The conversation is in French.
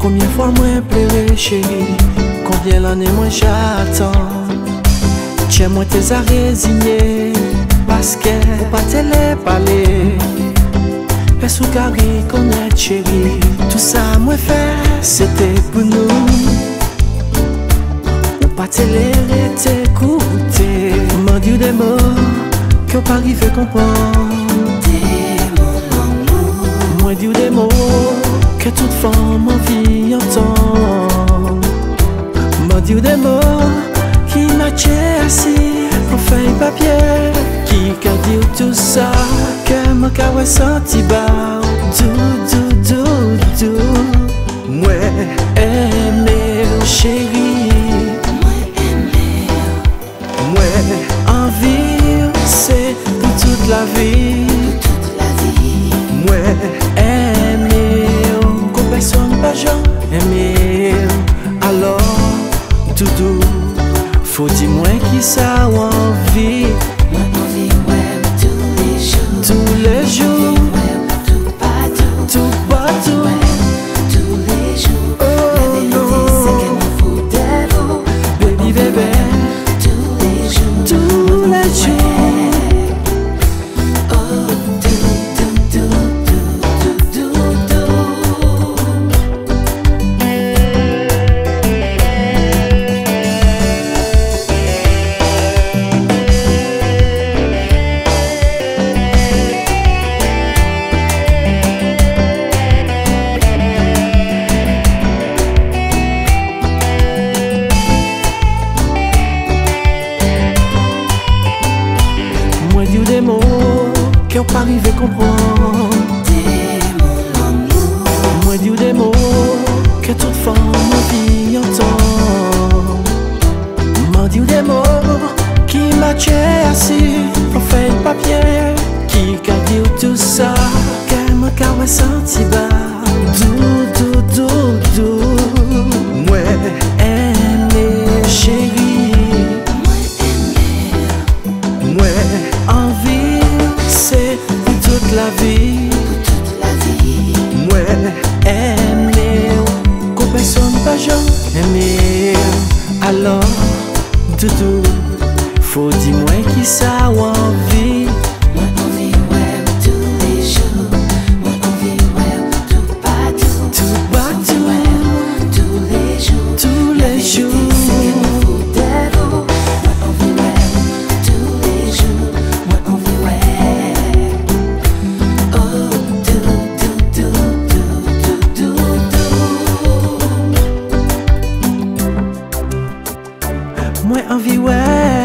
Combien fois moins pleuré, chérie? Combien l'année moins j'attends? J'ai moins tes à résigner parce qu'elle ou pas télé parler. Personne qui connaît, chérie. Tout ça moins fait, c'était pour nous. Ou pas télé t'écouter. M'en dit des mots que pas arrivé comprendre. Moi dit des mots que toute femme en vie entend. M'en dit des mots qui matchent assis pour feuille papier. Qui qu'a dit tout ça que mon kawa senti bas. Dou Mwen aimé ou chéri. Mwen aimé ou. Mwen envie ou c'est pour toute la vie. Mwen aimé ou qu'on personne pas aimé ou. Alors doudou faut dire moi qui ça ou envie. Tous les jours, tout partout, tous les jours. Oh non, baby bébé, tous les jours. Oh des mots qu'on pas arrivé comprendre. Moi dis des mots que toute femme vie entend. Moi dis des mots qui matchent assis pour faire papier. Qui qu'a dit tout ça qu'elle m'a qu'à senti bas. Doudou Mwen aimé chérie. Mwen envie, c'est pour toute la vie. Mwen aimé ou qu'on personne pas aimé. Alors, doudou, faut dire moi qui ça ou envie. Mwen envie, ouais, tous les jours. Mwen envie, ouais, tout partout, tous les jours. Mwen envie, ouais.